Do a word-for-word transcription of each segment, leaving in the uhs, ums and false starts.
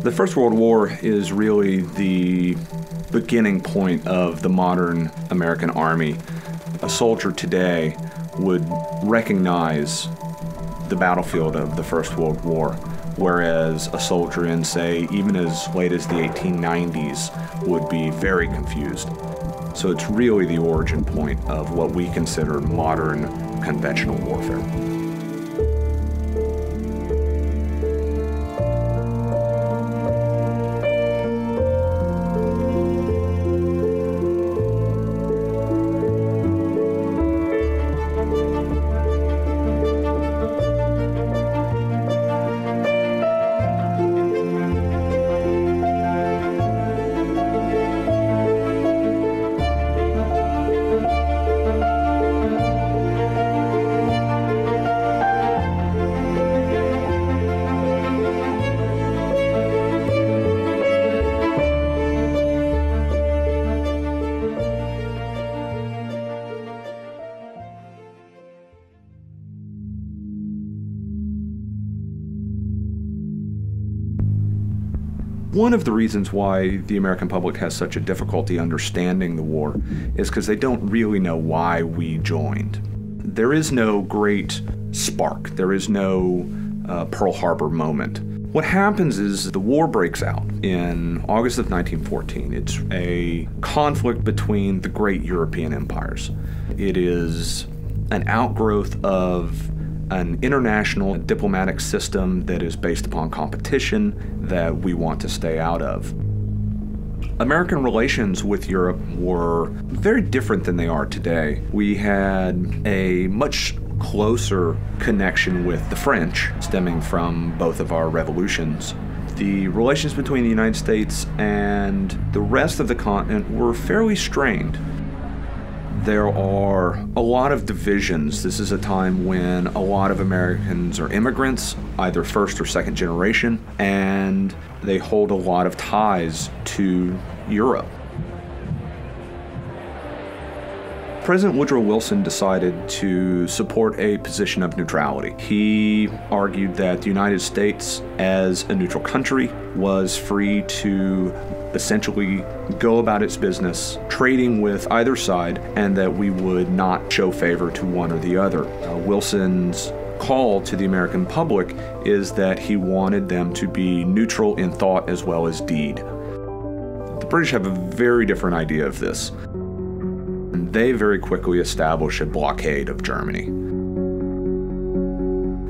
The First World War is really the beginning point of the modern American Army. A soldier today would recognize the battlefield of the First World War, whereas a soldier in, say, even as late as the eighteen nineties would be very confused. So it's really the origin point of what we consider modern conventional warfare. One of the reasons why the American public has such a difficulty understanding the war is because they don't really know why we joined. There is no great spark. There is no uh, Pearl Harbor moment. What happens is the war breaks out in August of nineteen fourteen. It's a conflict between the great European empires. It is an outgrowth of an international diplomatic system that is based upon competition that we want to stay out of. American relations with Europe were very different than they are today. We had a much closer connection with the French, stemming from both of our revolutions. The relations between the United States and the rest of the continent were fairly strained. There are a lot of divisions. This is a time when a lot of Americans are immigrants, either first or second generation, and they hold a lot of ties to Europe. President Woodrow Wilson decided to support a position of neutrality. He argued that the United States, as a neutral country, was free to essentially go about its business, trading with either side, and that we would not show favor to one or the other. Uh, Wilson's call to the American public is that he wanted them to be neutral in thought as well as deed. The British have a very different idea of this. They very quickly establish a blockade of Germany.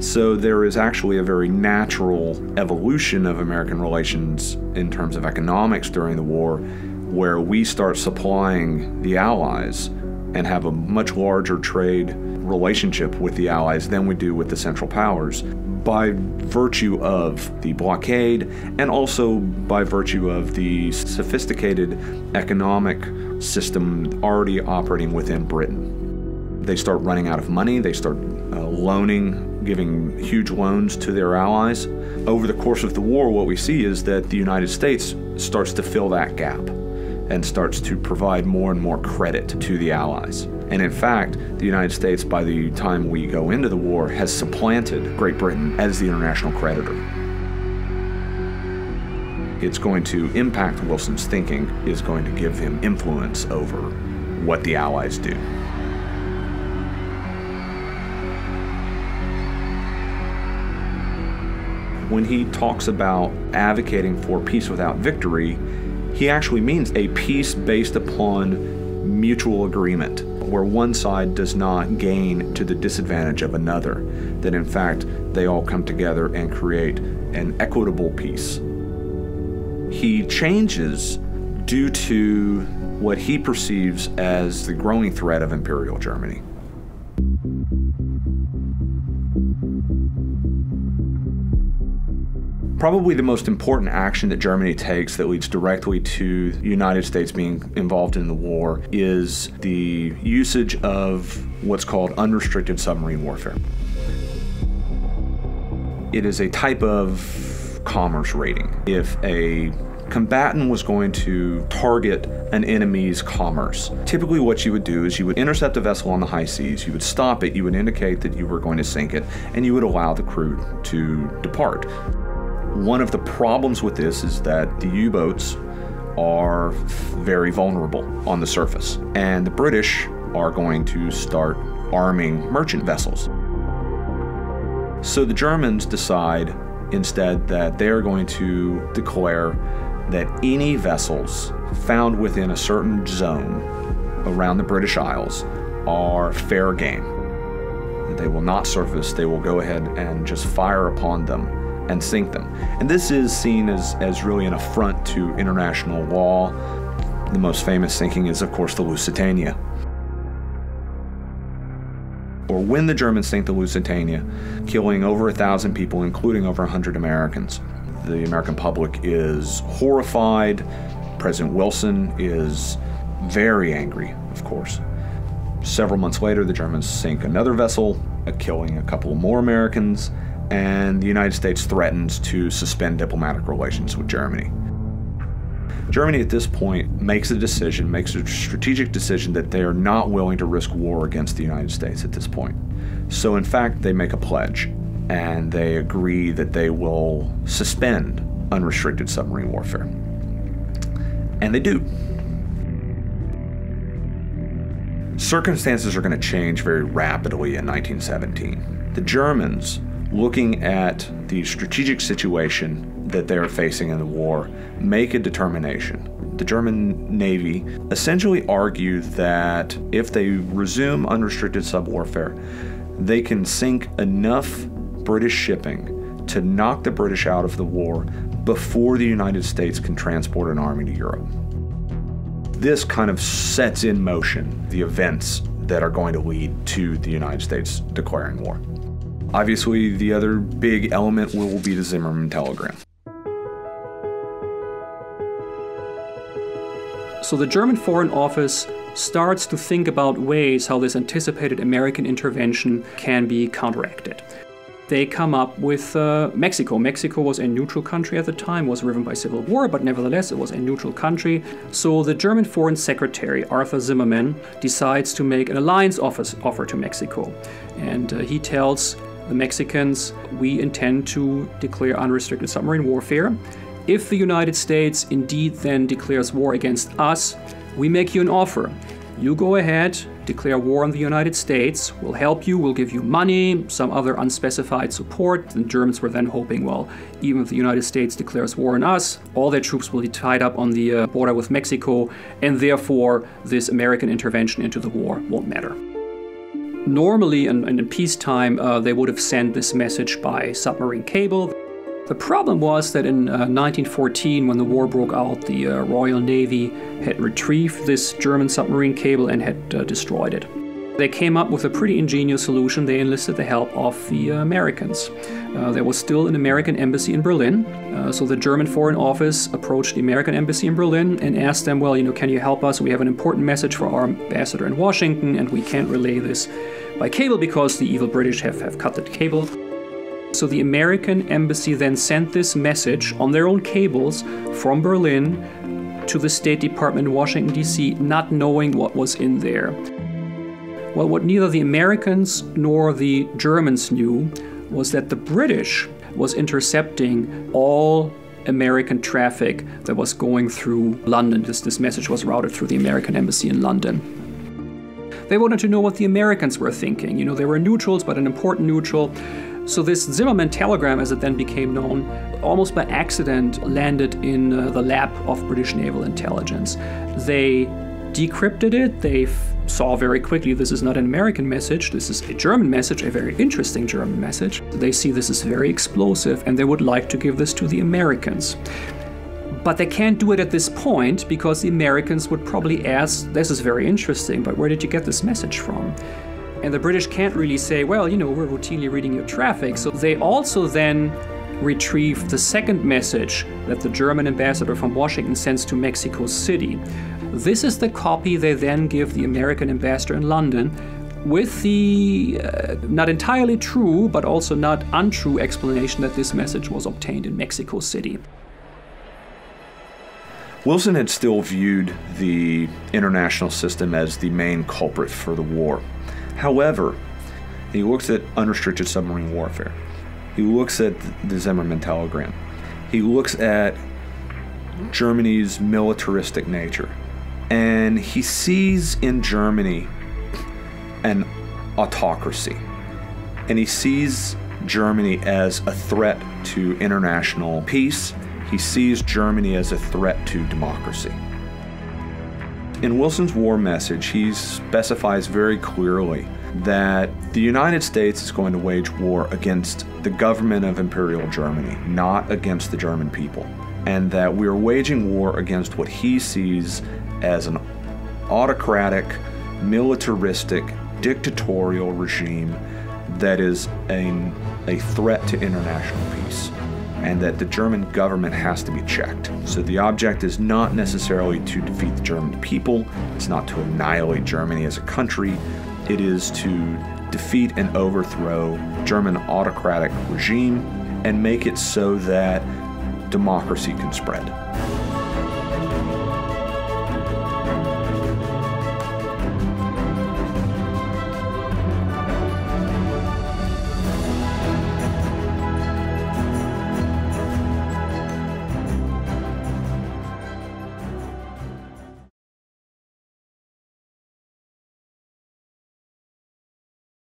So there is actually a very natural evolution of American relations in terms of economics during the war, where we start supplying the Allies and have a much larger trade relationship with the Allies than we do with the Central Powers, by virtue of the blockade and also by virtue of the sophisticated economic system already operating within Britain. They start running out of money, they start uh, loaning giving huge loans to their allies. Over the course of the war, what we see is that the United States starts to fill that gap and starts to provide more and more credit to the Allies. And in fact, the United States, by the time we go into the war, has supplanted Great Britain as the international creditor. It's going to impact Wilson's thinking, is going to give him influence over what the Allies do. When he talks about advocating for peace without victory, he actually means a peace based upon mutual agreement, where one side does not gain to the disadvantage of another, that in fact they all come together and create an equitable peace. He changes due to what he perceives as the growing threat of Imperial Germany. Probably the most important action that Germany takes that leads directly to the United States being involved in the war is the usage of what's called unrestricted submarine warfare. It is a type of commerce raiding. If a combatant was going to target an enemy's commerce. Typically what you would do is you would intercept a vessel on the high seas, you would stop it, you would indicate that you were going to sink it, and you would allow the crew to depart. One of the problems with this is that the U-boats are very vulnerable on the surface, and the British are going to start arming merchant vessels. So the Germans decide instead that they're going to declare that any vessels found within a certain zone around the British Isles are fair game. They will not surface, they will go ahead and just fire upon them and sink them. And this is seen as, as really an affront to international law. The most famous sinking is, of course, the Lusitania. Or when the Germans sank the Lusitania, killing over a thousand people, including over a hundred Americans. The American public is horrified. President Wilson is very angry, of course. Several months later, the Germans sink another vessel, killing a couple more Americans, and the United States threatens to suspend diplomatic relations with Germany. Germany at this point makes a decision, makes a strategic decision that they are not willing to risk war against the United States at this point. So in fact, they make a pledge and they agree that they will suspend unrestricted submarine warfare. And they do. Circumstances are going to change very rapidly in nineteen seventeen. The Germans, looking at the strategic situation that they are facing in the war, make a determination. The German Navy essentially argued that if they resume unrestricted sub warfare, they can sink enough British shipping to knock the British out of the war before the United States can transport an army to Europe. This kind of sets in motion the events that are going to lead to the United States declaring war. Obviously, the other big element will be the Zimmermann telegram. So the German Foreign Office starts to think about ways how this anticipated American intervention can be counteracted. They come up with uh, Mexico. Mexico was a neutral country at the time, was riven by civil war, but nevertheless it was a neutral country. So the German Foreign Secretary, Arthur Zimmermann, decides to make an alliance offer to Mexico. And uh, he tells the Mexicans, we intend to declare unrestricted submarine warfare. If the United States indeed then declares war against us, we make you an offer. You go ahead, declare war on the United States, we'll help you, we'll give you money, some other unspecified support. The Germans were then hoping, well, even if the United States declares war on us, all their troops will be tied up on the uh, border with Mexico, and therefore this American intervention into the war won't matter. Normally, and in, in peacetime, uh, they would have sent this message by submarine cable. The problem was that in uh, nineteen fourteen, when the war broke out, the uh, Royal Navy had retrieved this German submarine cable and had uh, destroyed it. They came up with a pretty ingenious solution. They enlisted the help of the uh, Americans. Uh, there was still an American embassy in Berlin, uh, so the German Foreign Office approached the American embassy in Berlin and asked them, well, you know, can you help us? We have an important message for our ambassador in Washington, and we can't relay this by cable because the evil British have, have cut the cable. So the American embassy then sent this message on their own cables from Berlin to the State Department in Washington, D C, not knowing what was in there. Well, what neither the Americans nor the Germans knew was that the British was intercepting all American traffic that was going through London. This, this message was routed through the American embassy in London. They wanted to know what the Americans were thinking. You know, they were neutrals, but an important neutral. So this Zimmermann telegram, as it then became known, almost by accident landed in uh, the lap of British Naval Intelligence. They decrypted it. They saw very quickly this is not an American message. This is a German message, a very interesting German message. They see this is very explosive, and they would like to give this to the Americans. But they can't do it at this point because the Americans would probably ask, this is very interesting, but where did you get this message from? And the British can't really say, well, you know, we're routinely reading your traffic. So they also then retrieve the second message that the German ambassador from Washington sends to Mexico City. This is the copy they then give the American ambassador in London with the uh, not entirely true, but also not untrue explanation that this message was obtained in Mexico City. Wilson had still viewed the international system as the main culprit for the war. However, he looks at unrestricted submarine warfare. He looks at the Zimmermann telegram. He looks at Germany's militaristic nature. And he sees in Germany an autocracy. And he sees Germany as a threat to international peace. He sees Germany as a threat to democracy. In Wilson's war message, he specifies very clearly that the United States is going to wage war against the government of Imperial Germany, not against the German people, and that we are waging war against what he sees as an autocratic, militaristic, dictatorial regime that is a, a threat to international peace, and that the German government has to be checked. So the object is not necessarily to defeat the German people, it's not to annihilate Germany as a country, it is to defeat and overthrow German autocratic regime and make it so that democracy can spread.